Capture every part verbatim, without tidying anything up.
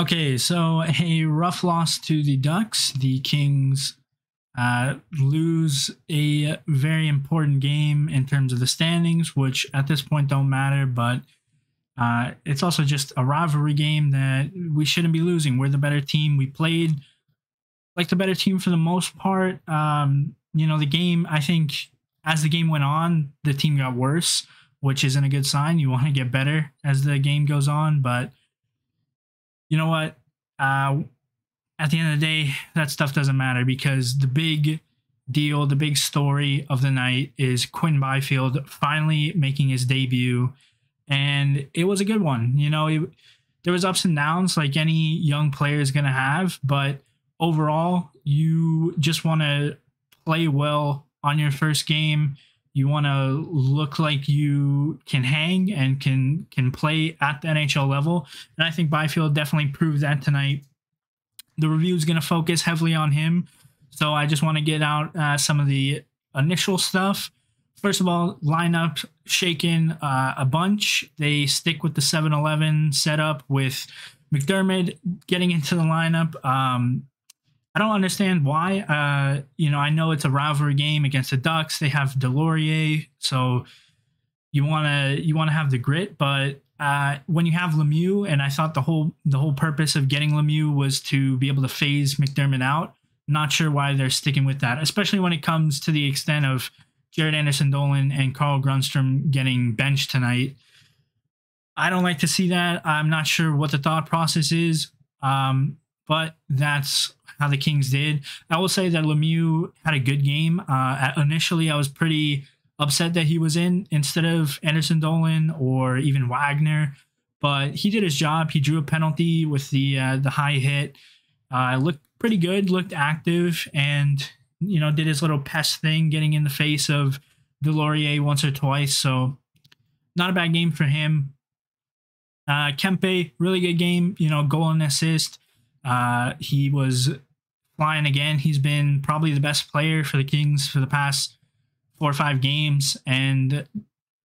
Okay, so a rough loss to the Ducks. The Kings uh, lose a very important game in terms of the standings, which at this point don't matter, but uh, it's also just a rivalry game that we shouldn't be losing. We're the better team. We played like the better team for the most part. Um, you know, the game, I think as the game went on, the team got worse, which isn't a good sign. You want to get better as the game goes on, but you know what? Uh, at the end of the day, that stuff doesn't matter because the big deal, the big story of the night is Quinton Byfield finally making his debut. And it was a good one. You know, it, there was ups and downs like any young player is going to have. But overall, you just want to play well on your first game. You want to look like you can hang and can can play at the N H L level. And I think Byfield definitely proved that tonight. The review is going to focus heavily on him. So I just want to get out uh, some of the initial stuff. First of all, lineup shaken uh, a bunch. They stick with the seven eleven setup with McDermott getting into the lineup. Um, I don't understand why. Uh, you know, I know it's a rivalry game against the Ducks. They have DeLaurier, so you wanna you wanna have the grit. But uh, when you have Lemieux, and I thought the whole the whole purpose of getting Lemieux was to be able to phase McDermott out. Not sure why they're sticking with that, especially when it comes to the extent of Jared Anderson-Dolan and Carl Grundstrom getting benched tonight. I don't like to see that. I'm not sure what the thought process is, um, but that's how the Kings did. I will say that Lemieux had a good game. Uh, initially, I was pretty upset that he was in instead of Anderson-Dolan or even Wagner, but he did his job. He drew a penalty with the uh, the high hit. Uh, looked pretty good, looked active, and you know, did his little pest thing, getting in the face of DeLaurier once or twice. So not a bad game for him. Uh, Kempe, really good game. You know, goal and assist. Uh, he was flying again. He's been probably the best player for the Kings for the past four or five games, and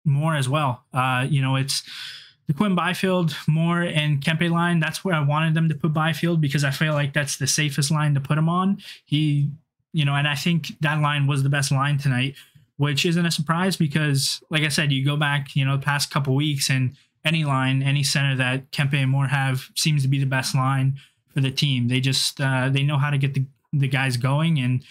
Moore as well. Uh, you know, it's the Quinn Byfield, Moore, and Kempe line. That's where I wanted them to put Byfield because I feel like that's the safest line to put him on. He, you know, and I think that line was the best line tonight, which isn't a surprise because, like I said, you go back, you know, the past couple weeks, and any line, any center that Kempe and Moore have seems to be the best line for the team. They just uh, they know how to get the, the guys going and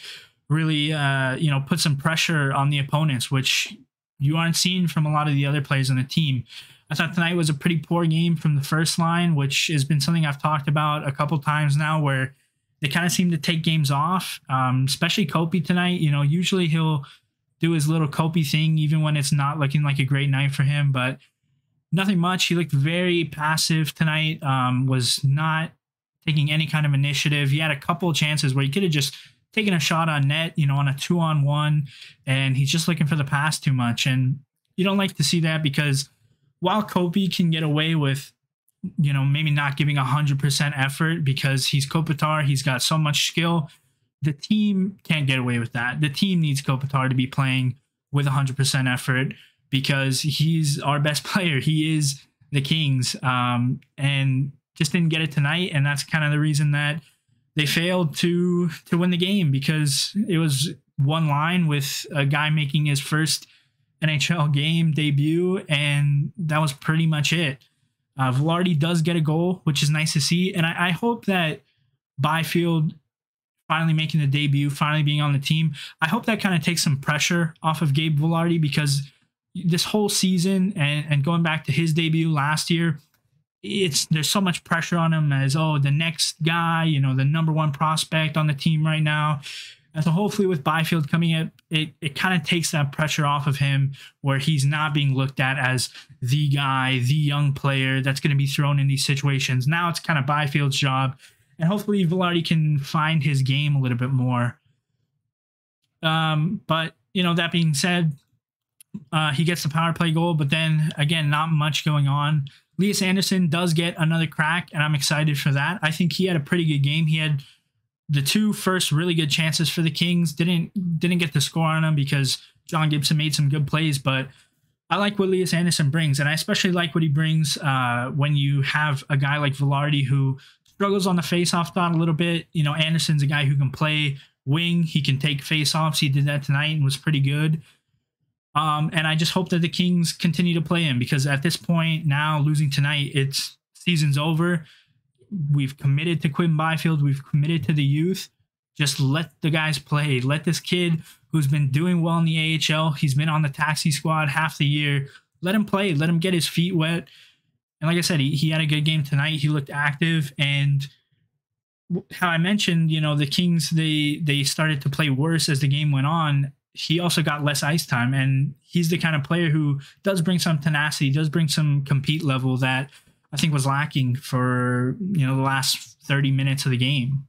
really uh, you know, put some pressure on the opponents, which you aren't seeing from a lot of the other players on the team. I thought tonight was a pretty poor game from the first line, which has been something I've talked about a couple times now, where they kind of seem to take games off, um, especially Kopi tonight. You know, usually he'll do his little Kopi thing even when it's not looking like a great night for him, but nothing much. He looked very passive tonight, um, was not taking any kind of initiative. He had a couple of chances where he could have just taken a shot on net, you know, on a two on one, and he's just looking for the pass too much. And you don't like to see that because while Kopi can get away with, you know, maybe not giving a hundred percent effort because he's Kopitar, he's got so much skill, the team can't get away with that. The team needs Kopitar to be playing with a hundred percent effort because he's our best player. He is the Kings. Um, and just didn't get it tonight, and that's kind of the reason that they failed to to win the game, because it was one line with a guy making his first N H L game debut, and that was pretty much it. Uh, Vilardi does get a goal, which is nice to see, and I, I hope that Byfield finally making the debut, finally being on the team, I hope that kind of takes some pressure off of Gabe Vilardi, because this whole season and, and going back to his debut last year, it's there's so much pressure on him as, oh, the next guy, you know, the number one prospect on the team right now. And so hopefully with Byfield coming in, it, it kind of takes that pressure off of him, where he's not being looked at as the guy, the young player that's going to be thrown in these situations. Now it's kind of Byfield's job, and hopefully Vilardi can find his game a little bit more. Um, but, you know, that being said, uh, he gets the power play goal, but then again, not much going on. Lias Anderson does get another crack, and I'm excited for that. I think he had a pretty good game. He had the two first really good chances for the Kings. Didn't didn't get the score on him because John Gibson made some good plays, but I like what Lias Anderson brings, and I especially like what he brings uh, when you have a guy like Vilardi who struggles on the faceoff dot a little bit. You know, Anderson's a guy who can play wing. He can take faceoffs. He did that tonight and was pretty good. Um, and I just hope that the Kings continue to play him, because at this point now, losing tonight, it's season's over. We've committed to Quinton Byfield. We've committed to the youth. Just let the guys play. Let this kid who's been doing well in the A H L, he's been on the taxi squad half the year, let him play. Let him get his feet wet. And like I said, he, he had a good game tonight. He looked active. And how I mentioned, you know, the Kings, they, they started to play worse as the game went on. He also got less ice time, and he's the kind of player who does bring some tenacity, does bring some compete level that I think was lacking for, you know, the last thirty minutes of the game.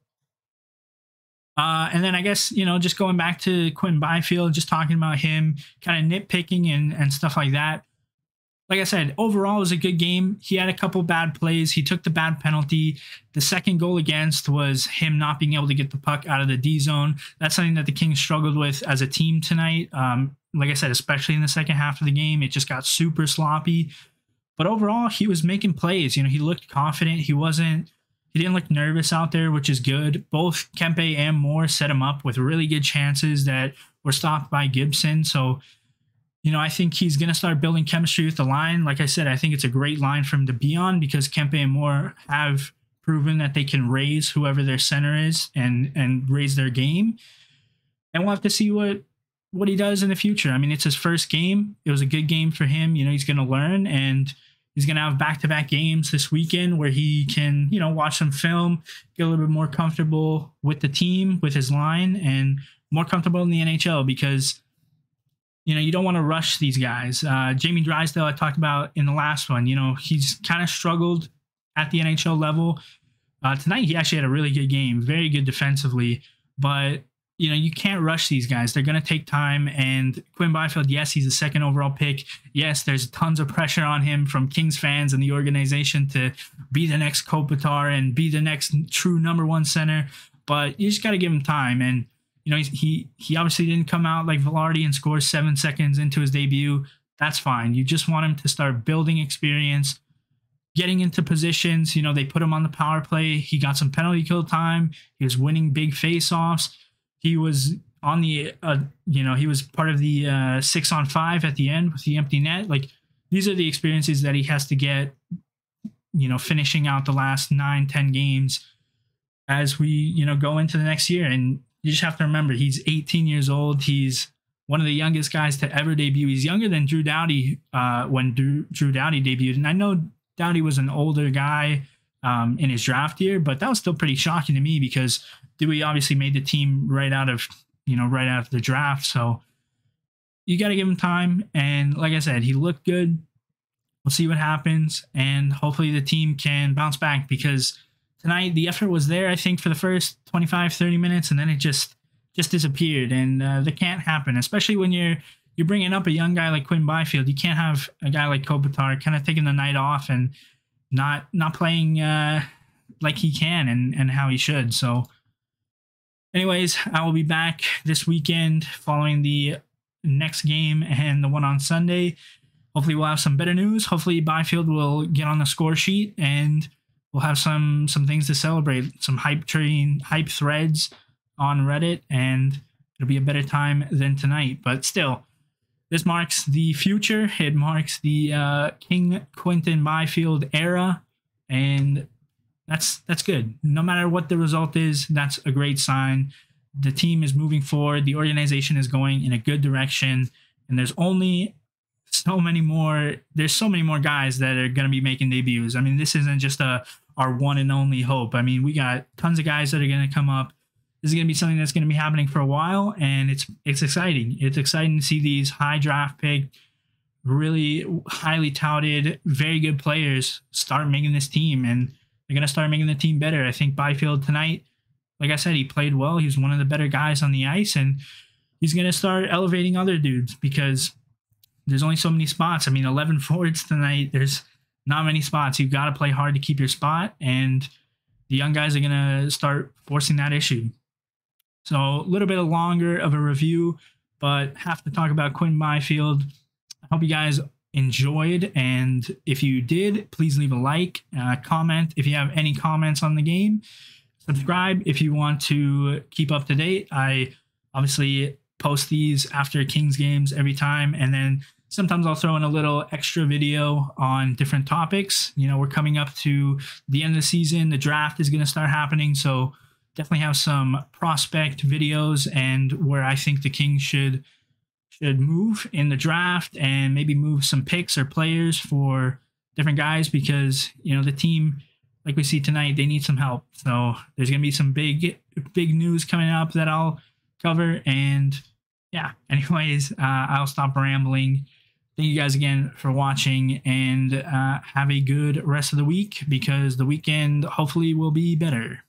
Uh, and then I guess, you know, just going back to Quinton Byfield, just talking about him, kind of nitpicking and, and stuff like that. Like I said, overall, it was a good game. He had a couple bad plays. He took the bad penalty. The second goal against was him not being able to get the puck out of the D zone. That's something that the Kings struggled with as a team tonight. Um, like I said, especially in the second half of the game, it just got super sloppy. But overall, he was making plays. You know, he looked confident. He wasn't, he didn't look nervous out there, which is good. Both Kempe and Moore set him up with really good chances that were stopped by Gibson. So, you know, I think he's going to start building chemistry with the line. Like I said, I think it's a great line for him to be on, because Kempe and Moore have proven that they can raise whoever their center is and and raise their game. And we'll have to see what what he does in the future. I mean, it's his first game. It was a good game for him. You know, he's going to learn, and he's going to have back-to-back games this weekend where he can, you know, watch some film, get a little bit more comfortable with the team, with his line, and more comfortable in the N H L, because, you know, you don't want to rush these guys. Uh, Jamie Drysdale, I talked about in the last one, you know, he's kind of struggled at the N H L level. Uh, tonight, he actually had a really good game, very good defensively. But, you know, you can't rush these guys. They're going to take time. And Quinton Byfield, yes, he's a second overall pick. Yes, there's tons of pressure on him from Kings fans and the organization to be the next Kopitar and be the next true number one center. But you just got to give him time. And, you know, he he obviously didn't come out like Vilardi and score seven seconds into his debut. That's fine. You just want him to start building experience, getting into positions. You know, they put him on the power play. He got some penalty kill time. He was winning big faceoffs. He was on the, uh, you know, he was part of the uh, six on five at the end with the empty net. Like, these are the experiences that he has to get, you know, finishing out the last nine, ten games as we, you know, go into the next year. And you just have to remember, he's eighteen years old. He's one of the youngest guys to ever debut. He's younger than Drew Doughty uh, when Drew, Drew Doughty debuted. And I know Doughty was an older guy um, in his draft year, but that was still pretty shocking to me, because Dewey obviously made the team right out of, you know, right out of the draft. So you got to give him time. And like I said, he looked good. We'll see what happens. And hopefully the team can bounce back, because tonight, the effort was there, I think, for the first twenty-five, thirty minutes, and then it just just disappeared. And uh, that can't happen, especially when you're you're bringing up a young guy like Quinton Byfield. You can't have a guy like Kopitar kind of taking the night off and not not playing uh, like he can and, and how he should. So anyways, I will be back this weekend following the next game and the one on Sunday. Hopefully we'll have some better news. Hopefully Byfield will get on the score sheet, and we'll have some some things to celebrate, some hype train, hype threads on Reddit, and it'll be a better time than tonight. But still, this marks the future. It marks the uh, King Quinton Byfield era, and that's that's good. No matter what the result is, that's a great sign. The team is moving forward. The organization is going in a good direction, and there's only so many more. There's so many more guys that are going to be making debuts. I mean, this isn't just a our one and only hope. I mean, we got tons of guys that are going to come up. This is going to be something that's going to be happening for a while, and it's it's exciting. It's exciting to see these high draft pick, really highly touted, very good players start making this team, and they're going to start making the team better. I think Byfield tonight, like I said, he played well. He was one of the better guys on the ice, and he's going to start elevating other dudes, because there's only so many spots. I mean, eleven forwards tonight. There's not many spots. You've got to play hard to keep your spot, and the young guys are going to start forcing that issue. So a little bit longer of a review, but have to talk about Quinton Byfield. I hope you guys enjoyed, and if you did, please leave a like, uh, comment if you have any comments on the game, subscribe if you want to keep up to date. I obviously post these after Kings games every time, and then sometimes I'll throw in a little extra video on different topics. You know, we're coming up to the end of the season. The draft is going to start happening. So definitely have some prospect videos and where I think the Kings should should move in the draft, and maybe move some picks or players for different guys, because, you know, the team, like we see tonight, they need some help. So there's going to be some big, big news coming up that I'll cover. And yeah, anyways, uh, I'll stop rambling. Thank you guys again for watching, and uh, have a good rest of the week, because the weekend hopefully will be better.